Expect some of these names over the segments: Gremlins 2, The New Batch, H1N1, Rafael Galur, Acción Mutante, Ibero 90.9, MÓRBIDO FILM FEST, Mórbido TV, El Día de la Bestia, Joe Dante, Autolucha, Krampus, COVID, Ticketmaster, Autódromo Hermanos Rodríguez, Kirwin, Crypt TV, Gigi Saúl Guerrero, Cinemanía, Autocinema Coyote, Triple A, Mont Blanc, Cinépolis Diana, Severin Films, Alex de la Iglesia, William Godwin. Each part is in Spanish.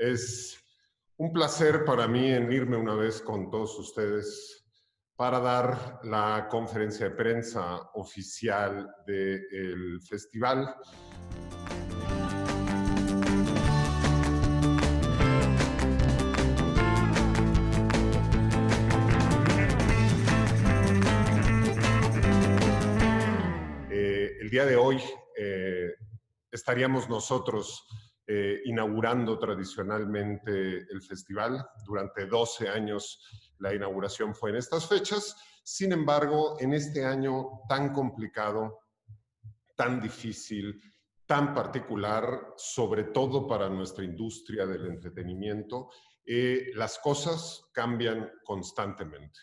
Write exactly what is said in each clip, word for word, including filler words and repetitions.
Es un placer para mí unirme una vez con todos ustedes para dar la conferencia de prensa oficial del festival. El día de hoy eh, estaríamos nosotros eh, inaugurando tradicionalmente el festival. Durante doce años la inauguración fue en estas fechas. Sin embargo, en este año tan complicado, tan difícil, tan particular, sobre todo para nuestra industria del entretenimiento, eh, las cosas cambian constantemente.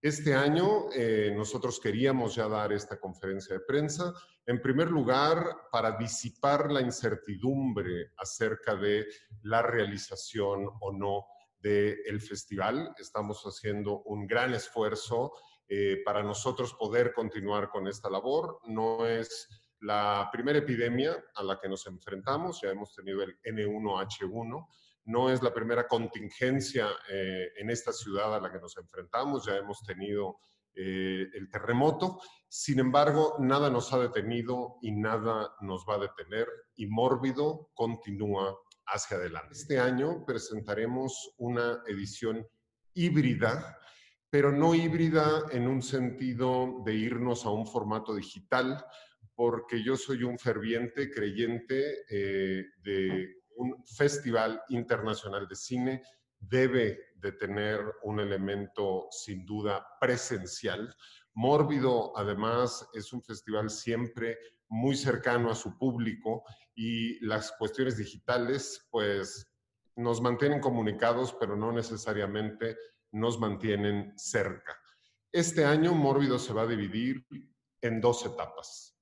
Este año eh, nosotros queríamos ya dar esta conferencia de prensa, en primer lugar, para disipar la incertidumbre acerca de la realización o no del festival. Estamos haciendo un gran esfuerzo eh, para nosotros poder continuar con esta labor. No es la primera epidemia a la que nos enfrentamos, ya hemos tenido el N uno H uno. No es la primera contingencia eh, en esta ciudad a la que nos enfrentamos, ya hemos tenido eh, el terremoto. Sin embargo, nada nos ha detenido y nada nos va a detener, y Mórbido continúa hacia adelante. Este año presentaremos una edición híbrida, pero no híbrida en un sentido de irnos a un formato digital, porque yo soy un ferviente creyente eh, de... un festival internacional de cine debe de tener un elemento sin duda presencial. Mórbido, además, es un festival siempre muy cercano a su público y las cuestiones digitales, pues, nos mantienen comunicados, pero no necesariamente nos mantienen cerca. Este año Mórbido se va a dividir en dos etapas.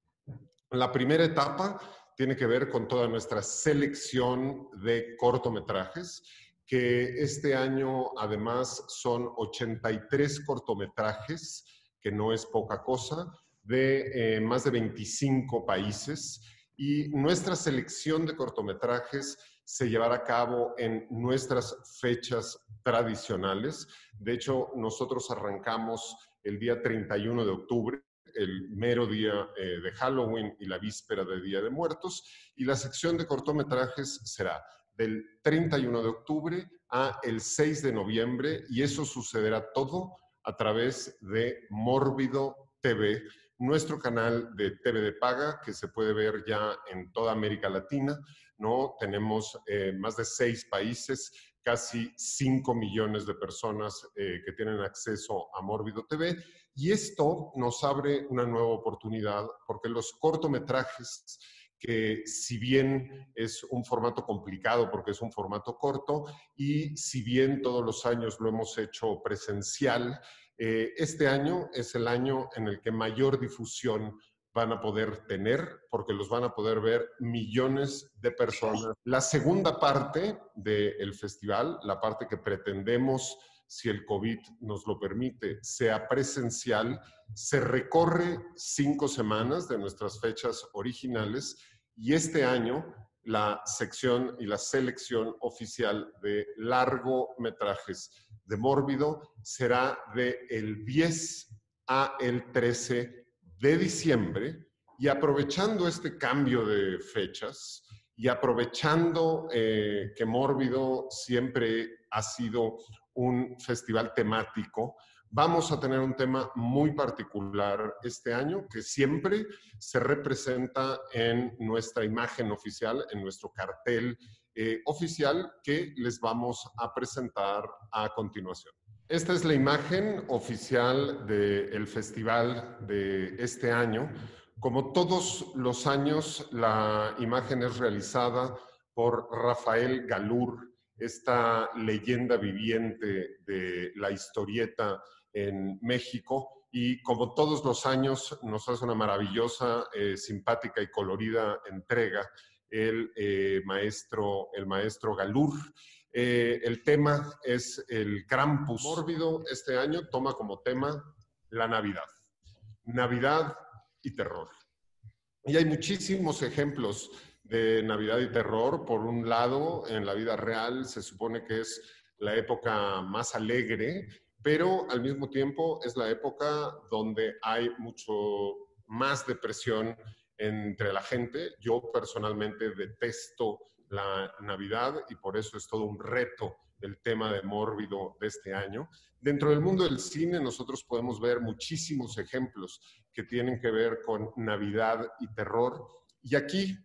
La primera etapa tiene que ver con toda nuestra selección de cortometrajes, que este año además son ochenta y tres cortometrajes, que no es poca cosa, de eh, más de veinticinco países. Y nuestra selección de cortometrajes se llevará a cabo en nuestras fechas tradicionales. De hecho, nosotros arrancamos el día treinta y uno de octubre, el mero día eh, de Halloween y la víspera de Día de Muertos, y la sección de cortometrajes será del treinta y uno de octubre a el seis de noviembre, y eso sucederá todo a través de Mórbido T V, nuestro canal de T V de paga que se puede ver ya en toda América Latina, ¿no? Tenemos eh, más de seis países, casi cinco millones de personas eh, que tienen acceso a Mórbido T V, y esto nos abre una nueva oportunidad, porque los cortometrajes, que si bien es un formato complicado porque es un formato corto, y si bien todos los años lo hemos hecho presencial, eh, este año es el año en el que mayor difusión van a poder tener, porque los van a poder ver millones de personas. La segunda parte del festival, la parte que pretendemos, si el COVID nos lo permite, sea presencial, se recorre cinco semanas de nuestras fechas originales, y este año la sección y la selección oficial de largometrajes de Mórbido será del diez a el trece de diciembre, y aprovechando este cambio de fechas y aprovechando eh, que Mórbido siempre ha sido un festival temático, vamos a tener un tema muy particular este año que siempre se representa en nuestra imagen oficial, en nuestro cartel eh, oficial, que les vamos a presentar a continuación. Esta es la imagen oficial del festival de este año. Como todos los años, la imagen es realizada por Rafael Galur, esta leyenda viviente de la historieta en México. Y como todos los años, nos hace una maravillosa, eh, simpática y colorida entrega el, eh, maestro, el maestro Galur. Eh, el tema es el Krampus. Mórbido este año toma como tema la Navidad. Navidad y terror. Y hay muchísimos ejemplos de Navidad y terror. Por un lado, en la vida real se supone que es la época más alegre, pero al mismo tiempo es la época donde hay mucho más depresión entre la gente. Yo personalmente detesto la Navidad y por eso es todo un reto el tema de Mórbido de este año. Dentro del mundo del cine nosotros podemos ver muchísimos ejemplos que tienen que ver con Navidad y terror. Y aquí,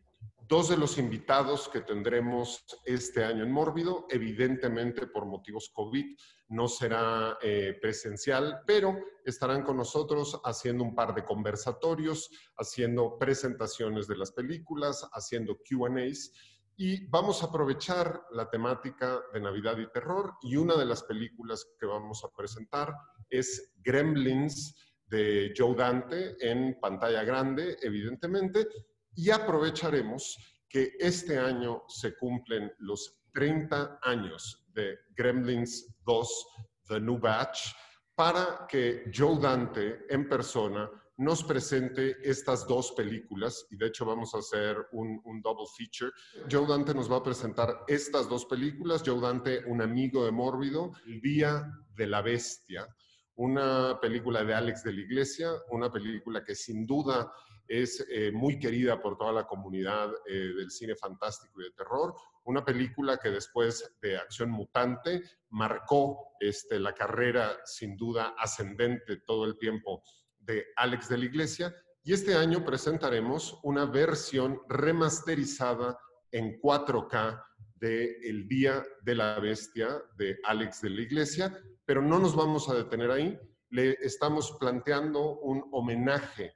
dos de los invitados que tendremos este año en Mórbido, evidentemente por motivos COVID, no será eh, presencial, pero estarán con nosotros haciendo un par de conversatorios, haciendo presentaciones de las películas, haciendo Q and A's. Y vamos a aprovechar la temática de Navidad y terror, y una de las películas que vamos a presentar es Gremlins de Joe Dante, en pantalla grande, evidentemente, y aprovecharemos que este año se cumplen los treinta años de Gremlins dos, The New Batch, para que Joe Dante en persona nos presente estas dos películas, y de hecho vamos a hacer un, un double feature. Joe Dante nos va a presentar estas dos películas. Joe Dante, un amigo de Mórbido, El Día de la Bestia, una película de Alex de la Iglesia, una película que sin duda es eh, muy querida por toda la comunidad eh, del cine fantástico y de terror, una película que después de Acción Mutante marcó este, la carrera sin duda ascendente todo el tiempo de Alex de la Iglesia, y este año presentaremos una versión remasterizada en cuatro K de El Día de la Bestia de Alex de la Iglesia, pero no nos vamos a detener ahí. Le estamos planteando un homenaje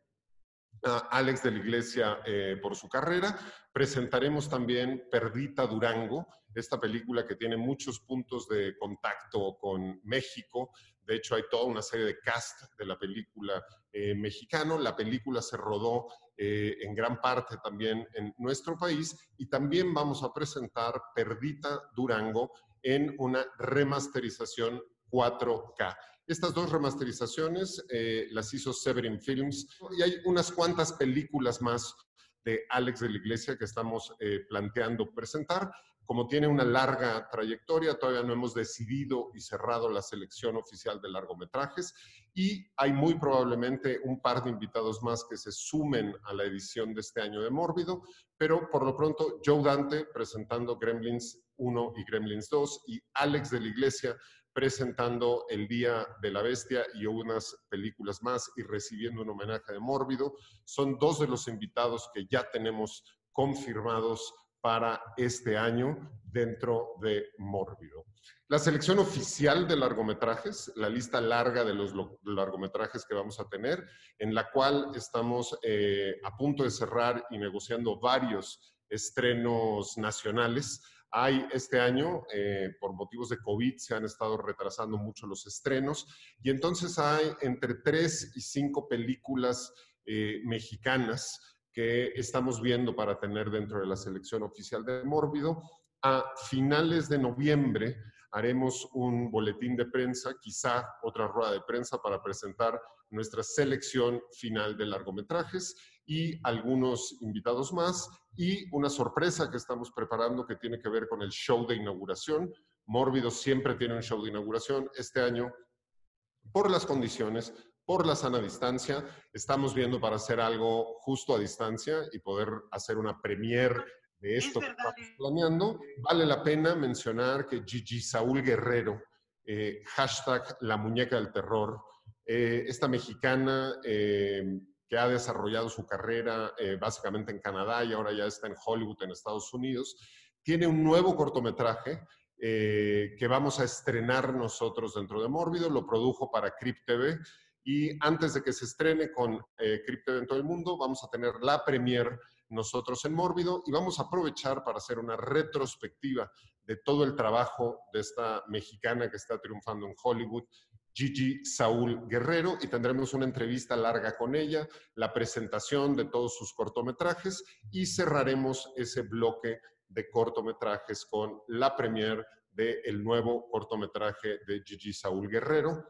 a Alex de la Iglesia eh, por su carrera. Presentaremos también Perdita Durango, esta película que tiene muchos puntos de contacto con México. De hecho, hay toda una serie de cast de la película eh, mexicano. La película se rodó eh, en gran parte también en nuestro país, y también vamos a presentar Perdita Durango en una remasterización cuatro K. Estas dos remasterizaciones eh, las hizo Severin Films, y hay unas cuantas películas más de Alex de la Iglesia que estamos eh, planteando presentar. Como tiene una larga trayectoria, todavía no hemos decidido y cerrado la selección oficial de largometrajes, y hay muy probablemente un par de invitados más que se sumen a la edición de este año de Mórbido, pero por lo pronto Joe Dante presentando Gremlins uno y Gremlins dos, y Alex de la Iglesia presentando El Día de la Bestia y unas películas más, y recibiendo un homenaje de Mórbido. Son dos de los invitados que ya tenemos confirmados para este año dentro de Mórbido. La selección oficial de largometrajes, la lista larga de los largometrajes que vamos a tener, en la cual estamos eh, a punto de cerrar y negociando varios estrenos nacionales. Hay este año, eh, por motivos de COVID, se han estado retrasando mucho los estrenos, y entonces hay entre tres y cinco películas eh, mexicanas que estamos viendo para tener dentro de la selección oficial de Mórbido. A finales de noviembre haremos un boletín de prensa, quizá otra rueda de prensa para presentar nuestra selección final de largometrajes y algunos invitados más, y una sorpresa que estamos preparando que tiene que ver con el show de inauguración. Mórbido siempre tiene un show de inauguración. Este año, por las condiciones, por la sana distancia, estamos viendo para hacer algo justo a distancia y poder hacer una premier de esto que estamos planeando. Vale la pena mencionar que Gigi Saúl Guerrero, eh, hashtag la muñeca del terror, eh, esta mexicana eh, que ha desarrollado su carrera eh, básicamente en Canadá y ahora ya está en Hollywood, en Estados Unidos, tiene un nuevo cortometraje eh, que vamos a estrenar nosotros dentro de Mórbido. Lo produjo para Crypt T V. Y antes de que se estrene con eh, Crypt T V en todo el mundo, vamos a tener la premier nosotros en Mórbido, y vamos a aprovechar para hacer una retrospectiva de todo el trabajo de esta mexicana que está triunfando en Hollywood, Gigi Saúl Guerrero, y tendremos una entrevista larga con ella, la presentación de todos sus cortometrajes, y cerraremos ese bloque de cortometrajes con la premier del nuevo cortometraje de Gigi Saúl Guerrero.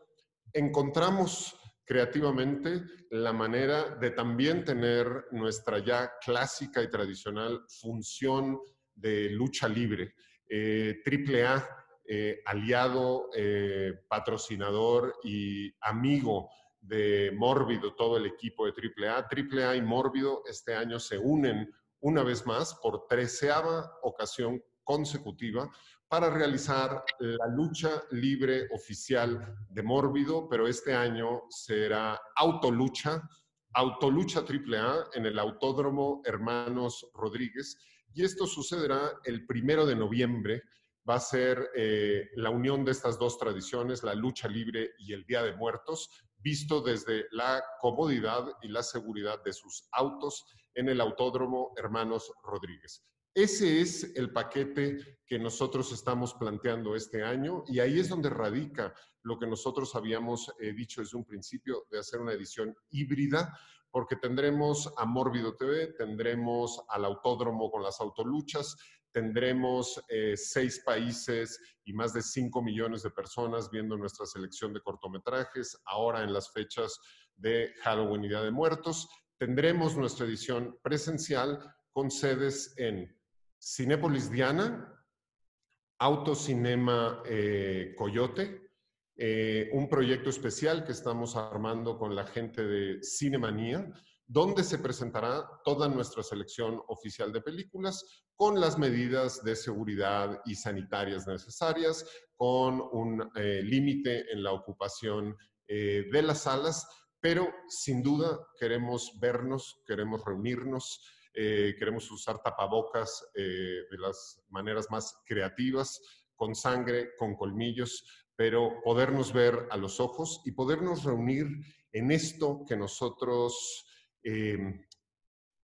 Encontramos creativamente la manera de también tener nuestra ya clásica y tradicional función de lucha libre. Eh, Triple A, eh, aliado, eh, patrocinador y amigo de Mórbido, todo el equipo de Triple A. Triple A y Mórbido este año se unen una vez más por treceava ocasión consecutiva para realizar la lucha libre oficial de Mórbido, pero este año será Autolucha, Autolucha Triple A en el Autódromo Hermanos Rodríguez, y esto sucederá el primero de noviembre. Va a ser eh, la unión de estas dos tradiciones, la lucha libre y el Día de Muertos, visto desde la comodidad y la seguridad de sus autos en el Autódromo Hermanos Rodríguez. Ese es el paquete que nosotros estamos planteando este año, y ahí es donde radica lo que nosotros habíamos eh, dicho desde un principio, de hacer una edición híbrida, porque tendremos a Mórbido T V, tendremos al Autódromo con las autoluchas, tendremos eh, seis países y más de cinco millones de personas viendo nuestra selección de cortometrajes, ahora en las fechas de Halloween y Día de Muertos. Tendremos nuestra edición presencial con sedes en Cinépolis Diana, Autocinema eh, Coyote, eh, un proyecto especial que estamos armando con la gente de Cinemanía, donde se presentará toda nuestra selección oficial de películas con las medidas de seguridad y sanitarias necesarias, con un eh, límite en la ocupación eh, de las salas, pero sin duda queremos vernos, queremos reunirnos. Eh, queremos usar tapabocas eh, de las maneras más creativas, con sangre, con colmillos, pero podernos ver a los ojos y podernos reunir en esto que nosotros eh,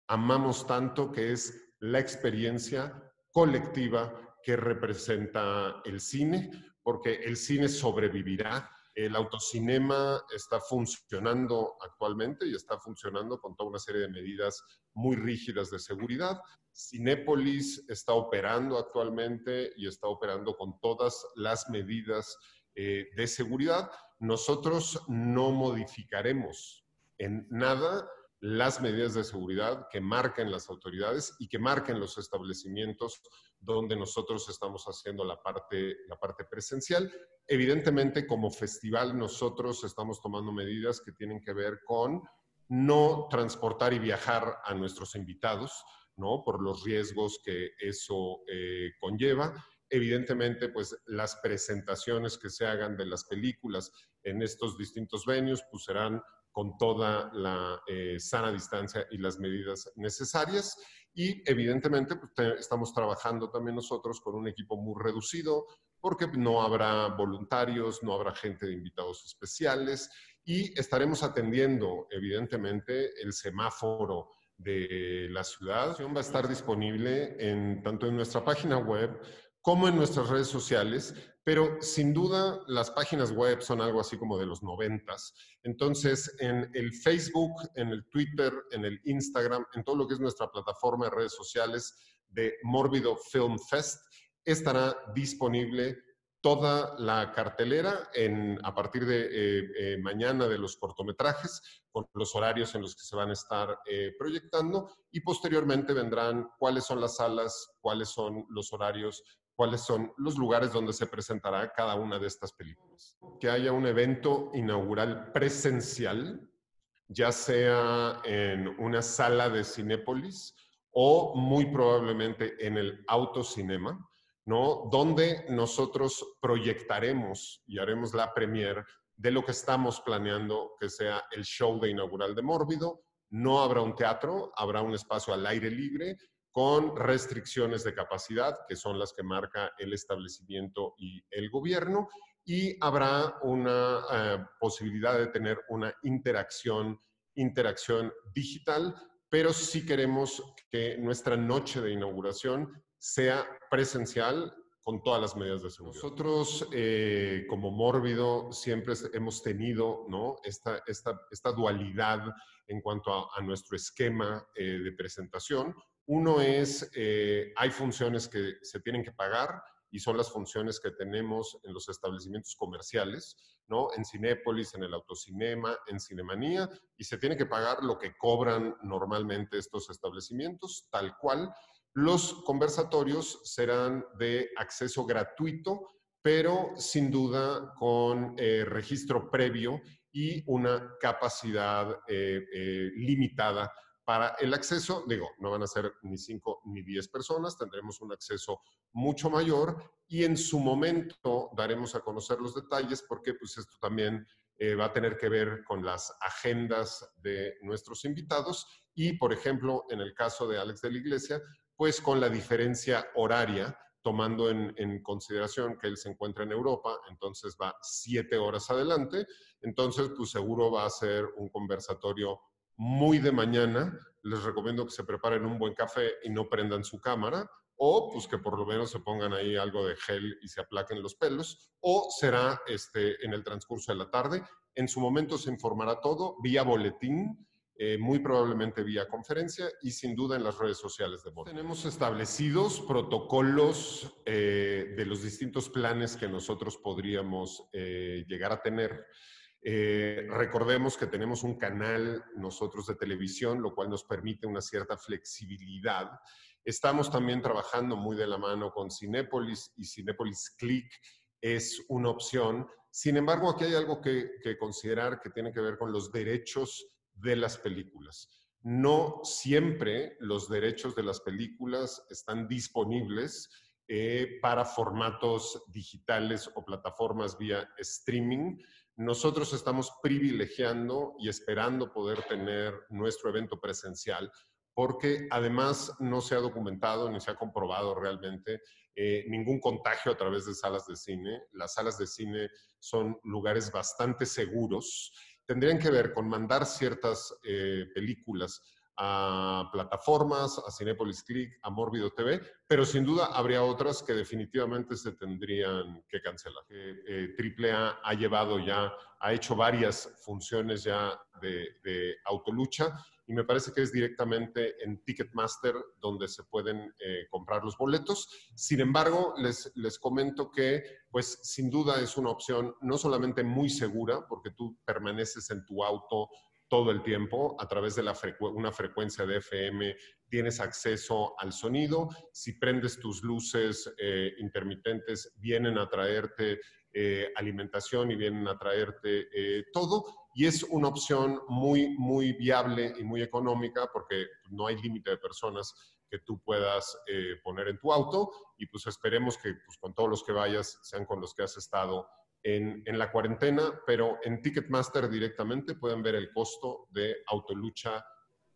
amamos tanto, que es la experiencia colectiva que representa el cine, porque el cine sobrevivirá. El autocinema está funcionando actualmente y está funcionando con toda una serie de medidas muy rígidas de seguridad. Cinépolis está operando actualmente y está operando con todas las medidas eh, de seguridad. Nosotros no modificaremos en nada las medidas de seguridad que marquen las autoridades y que marquen los establecimientos donde nosotros estamos haciendo la parte, la parte presencial. Evidentemente, como festival, nosotros estamos tomando medidas que tienen que ver con no transportar y viajar a nuestros invitados, ¿no? Por los riesgos que eso eh, conlleva. Evidentemente, pues las presentaciones que se hagan de las películas en estos distintos venues pues, serán con toda la eh, sana distancia y las medidas necesarias. Y evidentemente pues, te, estamos trabajando también nosotros con un equipo muy reducido, porque no habrá voluntarios, no habrá gente de invitados especiales, y estaremos atendiendo, evidentemente, el semáforo de la ciudad. Va a estar disponible en, tanto en nuestra página web como en nuestras redes sociales, pero sin duda las páginas web son algo así como de los noventas. Entonces, en el Facebook, en el Twitter, en el Instagram, en todo lo que es nuestra plataforma de redes sociales de Mórbido Film Fest, estará disponible toda la cartelera en, a partir de eh, eh, mañana de los cortometrajes, con los horarios en los que se van a estar eh, proyectando, y posteriormente vendrán cuáles son las salas, cuáles son los horarios, cuáles son los lugares donde se presentará cada una de estas películas. Que haya un evento inaugural presencial, ya sea en una sala de Cinépolis o muy probablemente en el autocinema, ¿no? Donde nosotros proyectaremos y haremos la premier de lo que estamos planeando que sea el show de inaugural de Mórbido. No habrá un teatro, habrá un espacio al aire libre con restricciones de capacidad, que son las que marca el establecimiento y el gobierno, y habrá una eh, posibilidad de tener una interacción, interacción digital, pero sí queremos que nuestra noche de inauguración sea presencial con todas las medidas de seguridad. Nosotros, eh, como Mórbido, siempre hemos tenido, ¿no? esta, esta, esta dualidad en cuanto a, a nuestro esquema eh, de presentación. Uno es, eh, hay funciones que se tienen que pagar y son las funciones que tenemos en los establecimientos comerciales, ¿no? En Cinépolis, en el Autocinema, en Cinemanía, y se tiene que pagar lo que cobran normalmente estos establecimientos, tal cual. Los conversatorios serán de acceso gratuito, pero sin duda con eh, registro previo y una capacidad eh, eh, limitada para el acceso. Digo, no van a ser ni cinco ni diez personas, tendremos un acceso mucho mayor y en su momento daremos a conocer los detalles porque pues esto también eh, va a tener que ver con las agendas de nuestros invitados y, por ejemplo, en el caso de Alex de la Iglesia, pues con la diferencia horaria, tomando en, en consideración que él se encuentra en Europa, entonces va siete horas adelante, entonces pues seguro va a ser un conversatorio muy de mañana. Les recomiendo que se preparen un buen café y no prendan su cámara, o pues que por lo menos se pongan ahí algo de gel y se aplaquen los pelos, o será este, en el transcurso de la tarde. En su momento se informará todo vía boletín, eh, muy probablemente vía conferencia y sin duda en las redes sociales de Mórbido. Tenemos establecidos protocolos eh, de los distintos planes que nosotros podríamos eh, llegar a tener. Eh, recordemos que tenemos un canal nosotros de televisión, lo cual nos permite una cierta flexibilidad. Estamos también trabajando muy de la mano con Cinépolis y Cinépolis Click es una opción. Sin embargo, aquí hay algo que, que considerar que tiene que ver con los derechos de las películas. No siempre los derechos de las películas están disponibles eh, para formatos digitales o plataformas vía streaming. Nosotros estamos privilegiando y esperando poder tener nuestro evento presencial porque además no se ha documentado ni se ha comprobado realmente eh, ningún contagio a través de salas de cine. Las salas de cine son lugares bastante seguros. Tendrían que ver con mandar ciertas eh, películas a plataformas, a Cinépolis Click, a Mórbido T V, pero sin duda habría otras que definitivamente se tendrían que cancelar. Eh, Triple A ha llevado ya, ha hecho varias funciones ya de, de Autolucha y me parece que es directamente en Ticketmaster donde se pueden eh, comprar los boletos. Sin embargo, les, les comento que pues sin duda es una opción no solamente muy segura, porque tú permaneces en tu auto todo el tiempo, a través de la frecu- una frecuencia de F M tienes acceso al sonido. Si prendes tus luces eh, intermitentes, vienen a traerte eh, alimentación y vienen a traerte eh, todo. Y es una opción muy, muy viable y muy económica porque no hay límite de personas que tú puedas eh, poner en tu auto. Y pues esperemos que pues, con todos los que vayas sean con los que has estado En, en la cuarentena, pero en Ticketmaster directamente pueden ver el costo de Autolucha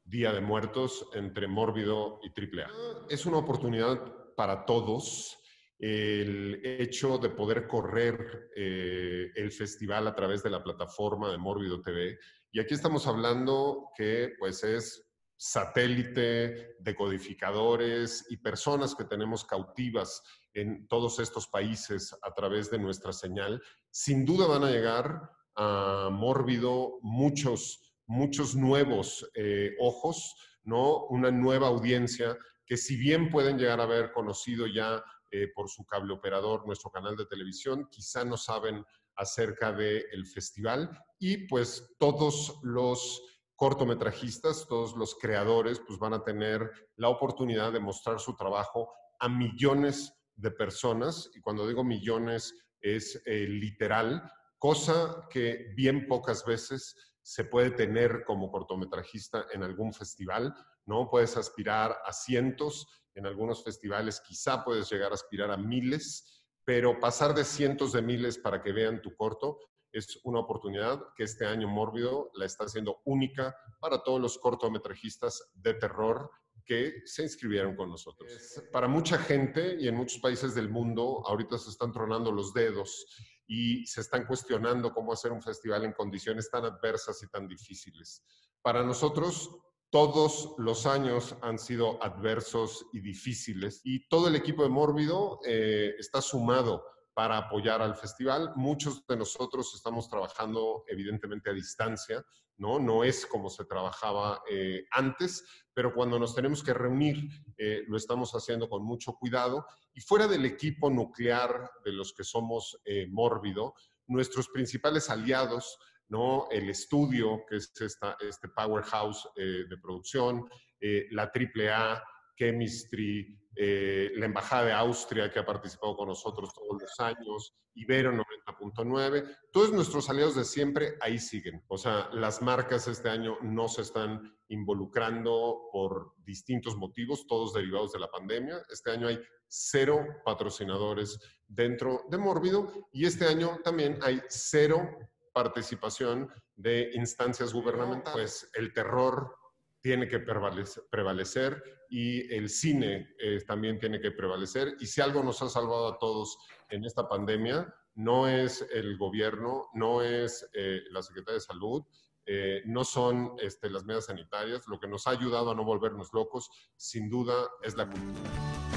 Día de Muertos entre Mórbido y Triple A. Es una oportunidad para todos el hecho de poder correr eh, el festival a través de la plataforma de Mórbido T V. Y aquí estamos hablando que pues es satélite, decodificadores y personas que tenemos cautivas en todos estos países a través de nuestra señal. Sin duda van a llegar a Mórbido muchos, muchos nuevos eh, ojos, ¿no? Una nueva audiencia que si bien pueden llegar a haber conocido ya eh, por su cable operador nuestro canal de televisión, quizá no saben acerca del festival y pues todos los cortometrajistas, todos los creadores, pues van a tener la oportunidad de mostrar su trabajo a millones de personas, y cuando digo millones es eh, literal, cosa que bien pocas veces se puede tener como cortometrajista en algún festival, ¿no? Puedes aspirar a cientos, en algunos festivales quizá puedes llegar a aspirar a miles, pero pasar de cientos de miles para que vean tu corto, es una oportunidad que este año Mórbido la está haciendo única para todos los cortometrajistas de terror que se inscribieron con nosotros. Para mucha gente y en muchos países del mundo, ahorita se están tronando los dedos y se están cuestionando cómo hacer un festival en condiciones tan adversas y tan difíciles. Para nosotros, todos los años han sido adversos y difíciles y todo el equipo de Mórbido eh, está sumado para apoyar al festival. Muchos de nosotros estamos trabajando evidentemente a distancia, ¿no? No es como se trabajaba eh, antes, pero cuando nos tenemos que reunir eh, lo estamos haciendo con mucho cuidado. Y fuera del equipo nuclear de los que somos eh, Mórbido, nuestros principales aliados, ¿no? El estudio, que es esta, este powerhouse eh, de producción, eh, la Triple A, Chemistry, eh, la Embajada de Austria, que ha participado con nosotros todos los años, Ibero noventa punto nueve, todos nuestros aliados de siempre ahí siguen. O sea, las marcas este año no se están involucrando por distintos motivos, todos derivados de la pandemia. Este año hay cero patrocinadores dentro de Mórbido y este año también hay cero participación de instancias gubernamentales. Pues el terror tiene que prevalecer, prevalecer y el cine eh, también tiene que prevalecer. Y si algo nos ha salvado a todos en esta pandemia, no es el gobierno, no es eh, la Secretaría de Salud, eh, no son este, las medidas sanitarias. Lo que nos ha ayudado a no volvernos locos, sin duda, es la cultura.